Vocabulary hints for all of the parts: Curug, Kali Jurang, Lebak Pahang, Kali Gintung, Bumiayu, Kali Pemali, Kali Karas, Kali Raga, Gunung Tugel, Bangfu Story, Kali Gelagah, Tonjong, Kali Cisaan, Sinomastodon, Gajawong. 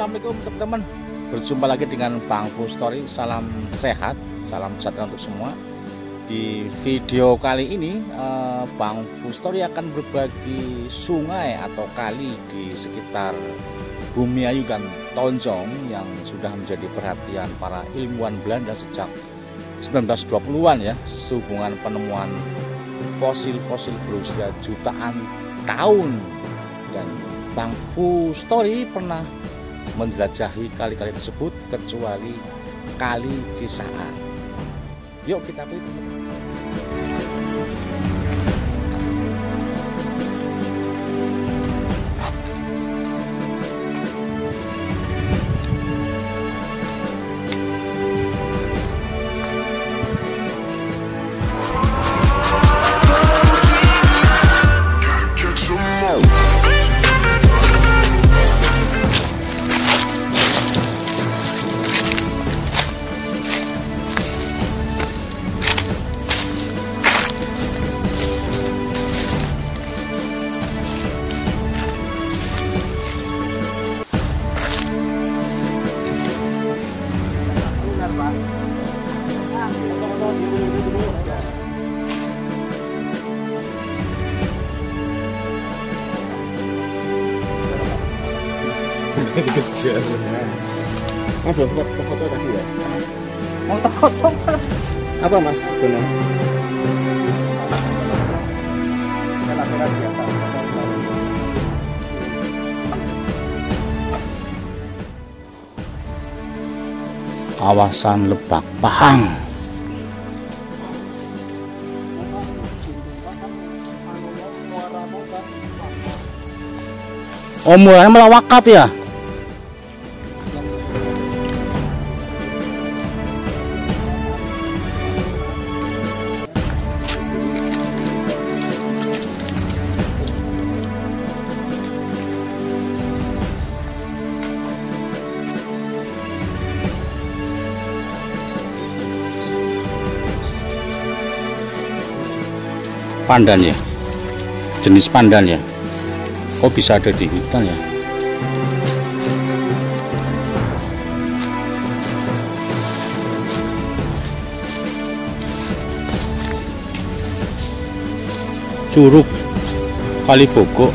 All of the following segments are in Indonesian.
Assalamualaikum teman-teman. Berjumpa lagi dengan Bangfu Story. Salam sehat, salam sejahtera untuk semua. Di video kali ini Bangfu Story akan berbagi sungai atau kali di sekitar Bumiayu dan Tonjong yang sudah menjadi perhatian para ilmuwan Belanda sejak 1920-an ya, sehubungan penemuan fosil-fosil berusia jutaan tahun. Dan Bangfu Story pernah menjelajahi kali-kali tersebut kecuali Kali Cisaan. Yuk kita pergi. Kejar. Mas belum foto tadi ya? Mau foto apa mas? Benar. Kawasan Lebak Pahang. Oh, mulanya malah wakaf ya? Pandan ya, jenis pandan ya, kok bisa ada di hutan ya? Curug Kali Bogok.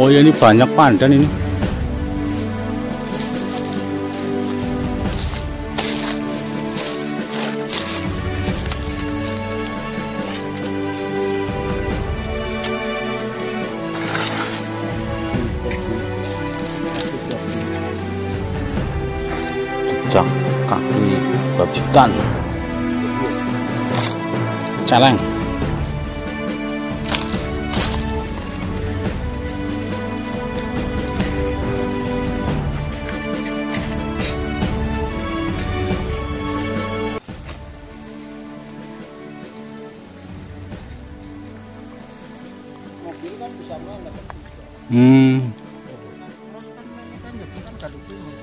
Oh ya, ini banyak pandan ini. Kaki babitan celeng.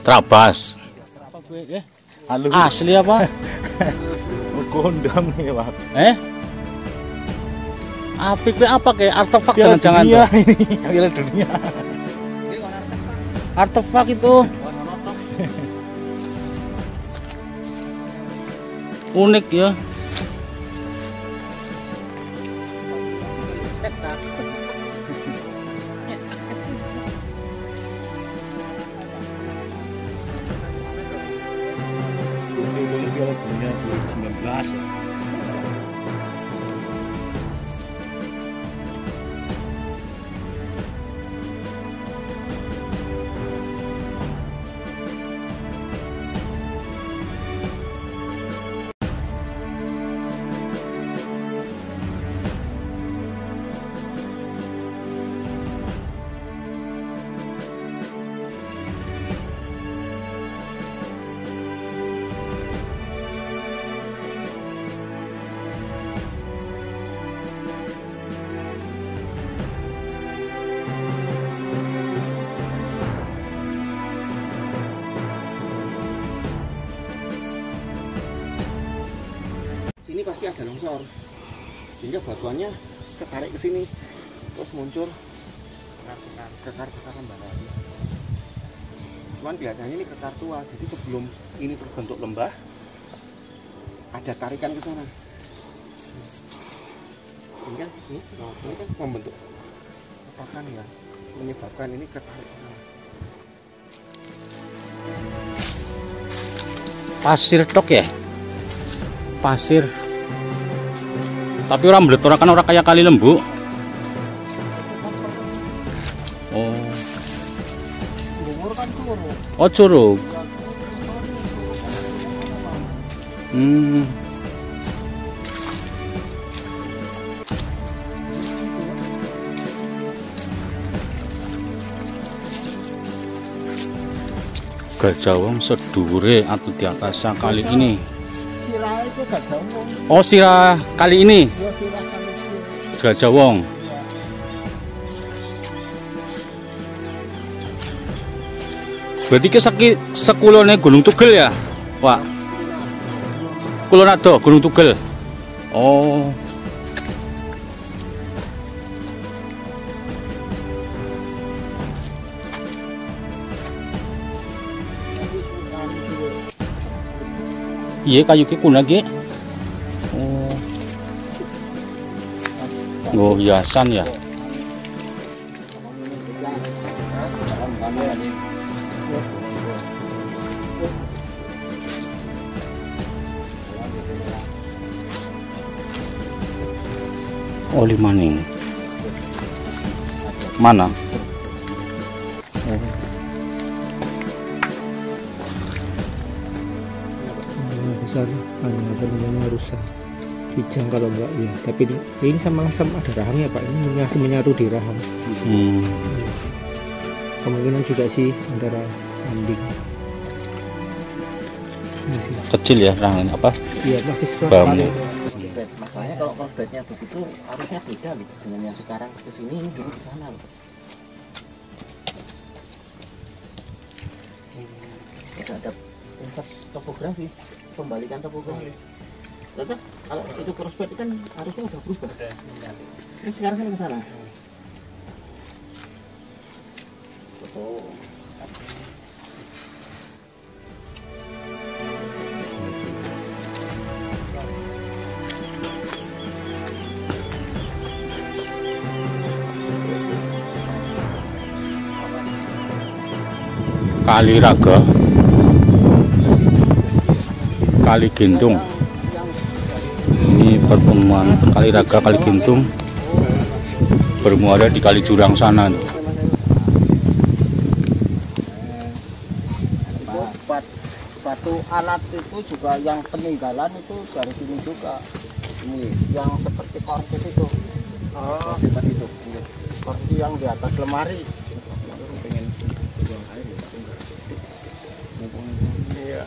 Trabas asli apa? Gondang ya pak. Apik apa kayak artefak jangan-jangan tuh? Piala dunia. Artefak itu. Unik ya. Ini pasti ada longsor sehingga batuannya ketarik ke sini, terus muncul kekar-kekar lembah tadi. Cuman kelihatannya ini kekar tua, jadi sebelum ini terbentuk lembah ada tarikan ke sana. Sehingga ini kan membentuk ketakan ya, menyebabkan ini ketarikan. Pasir tok ya, pasir. Tapi orang beletor kan orang kayak Kali Lembu. Oh. Oh Curug. Gajawong sedure atau di atas kali ini. Sirah itu Gajawong. Oh, sirah kali ini. Ya, sirah kali ini. Gajawong. Ya. Berarti ke sekulone Gunung Tugel ya, Pak? Kulonado Gunung Tugel. Oh. Iya kayu kikun lagi. Oh, oh hiasan ya. Oli maning. Mana? Teman-teman rusak kijang kalau enggak ya, tapi ini sama ada rahangnya Pak, ini menyatu di rahang. Kemungkinan juga sih antara kambing kecil ya rahangnya apa? Iya masih sekarang. Makanya kalau korbetnya begitu harusnya beda dengan yang sekarang kesini, ini dulu ke sana. Ada topografi. Pembalikan topografi. Tetap kalau itu crossbed kan harusnya udah berubah. Ini sekarang kan ke sana. Oh. Kali Raga. Kali Gintung. Ini pertemuan Kali Raga Kali Gintung bermuara di Kali Jurang sana. Batu alat itu juga yang peninggalan itu dari sini juga. Ini yang seperti korset itu. Oh, seperti itu. Seperti yang di atas lemari. Pengen buang air ya, Pak. Iya.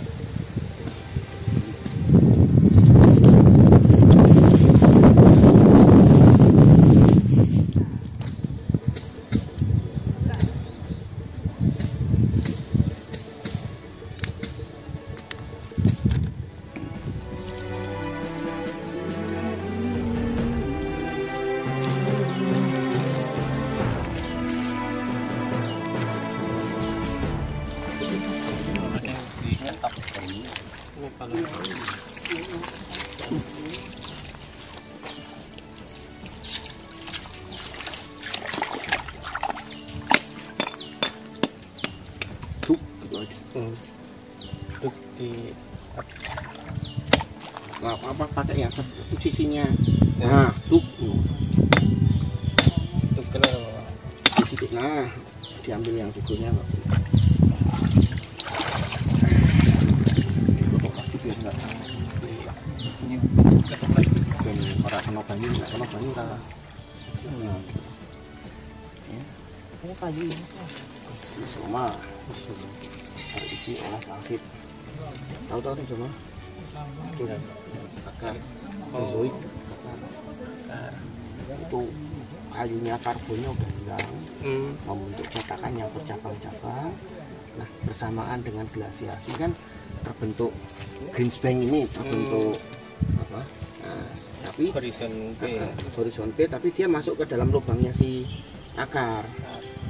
Apa pakai yang satu sisinya. Nah, tuh kena. Nah, diambil yang dukunya. Itu kayunya karbonnya udah hilang, membentuk cetakannya bercabang-cabang. Nah bersamaan dengan glasiasi kan terbentuk green bank ini, terbentuk apa? Nah, tapi horizontal, tapi dia masuk ke dalam lubangnya si akar,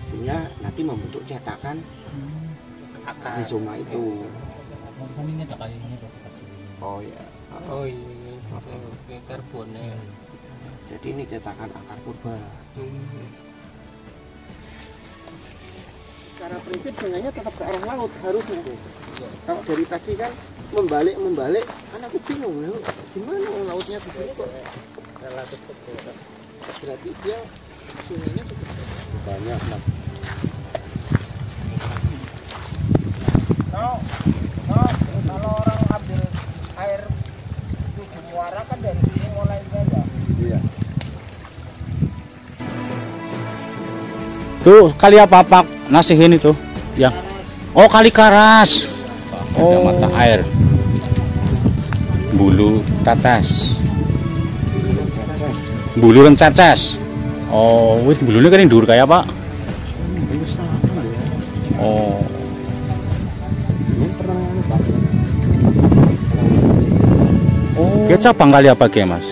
sehingga nanti membentuk cetakan akar rizoma itu. Oh ya, oh ini karbonnya. Jadi ini cetakan akar purba. Karena prinsip sungainya tetap ke arah laut harusnya. Kalau dari tadi kan membalik, anakku bingung loh. Gimana lautnya di sini kok relatif kecil? Berarti dia sungainya cukup banyak. Kalau orang ambil air itu muara kan dari sini mulainya ya. Iya. Tuh kali apa-apa nasihin itu yang oh kali Karas, oh mata air bulu tatas, bulu rencacas. Oh wis bulunya kan ndur kayak Pak. Oh kayak cabang kali apa kayak Mas?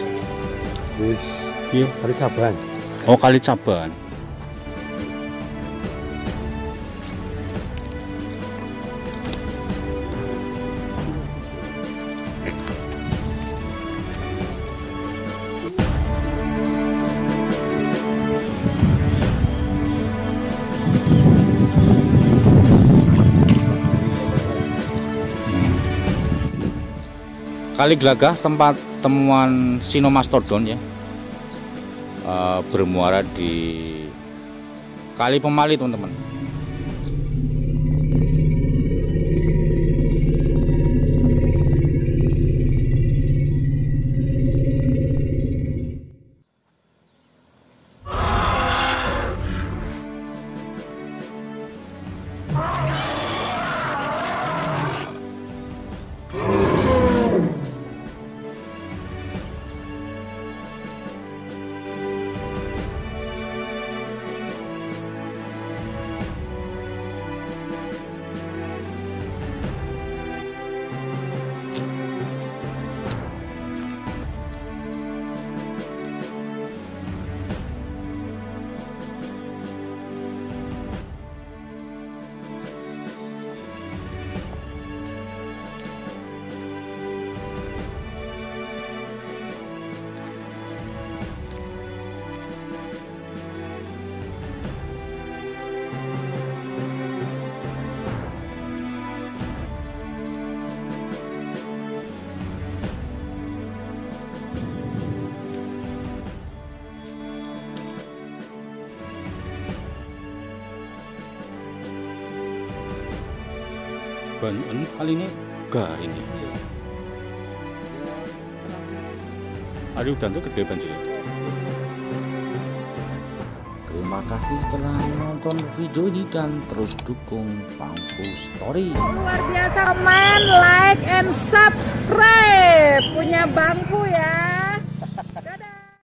Wis iya kali Caban. Oh kali Caban. Kali Gelagah tempat temuan Sinomastodon ya, bermuara di Kali Pemali teman-teman. Ini kali ini garing ya. Hari udah tuh gede banjir. Terima kasih telah menonton video ini dan terus dukung Bangfu Story. Luar biasa, komen, like, and subscribe punya Bangfu ya.